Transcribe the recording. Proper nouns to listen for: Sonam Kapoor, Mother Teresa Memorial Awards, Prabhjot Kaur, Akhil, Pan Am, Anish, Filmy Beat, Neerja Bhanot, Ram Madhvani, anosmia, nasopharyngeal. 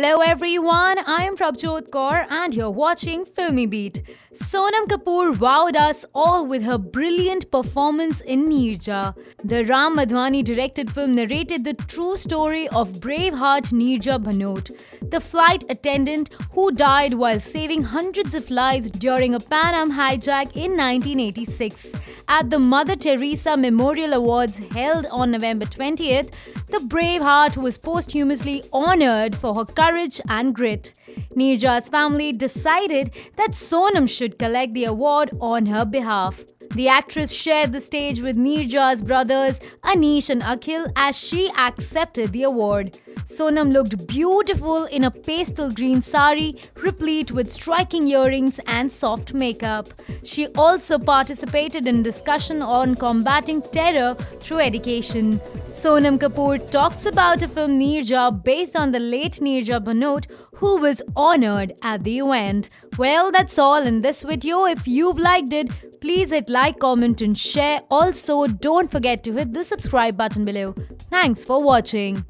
Hello everyone, I am Prabhjot Kaur and you're watching Filmy Beat. Sonam Kapoor wowed us all with her brilliant performance in Neerja. The Ram Madhvani directed film narrated the true story of braveheart Neerja Bhanot, the flight attendant who died while saving hundreds of lives during a Pan Am hijack in 1986. At the Mother Teresa Memorial Awards held on November 20th, the braveheart was posthumously honored for her courage and grit. Neerja's family decided that Sonam should collect the award on her behalf. The actress shared the stage with Neerja's brothers Anish and Akhil as she accepted the award. Sonam looked beautiful in a pastel green sari replete with striking earrings and soft makeup. She also participated in discussion on combating terror through education. Sonam Kapoor talks about a film Neerja based on the late Neerja Bhanot, who was honored at the event. Well, that's all in this video. If you've liked it, please hit like, comment and share. Also, don't forget to hit the subscribe button below. Thanks for watching.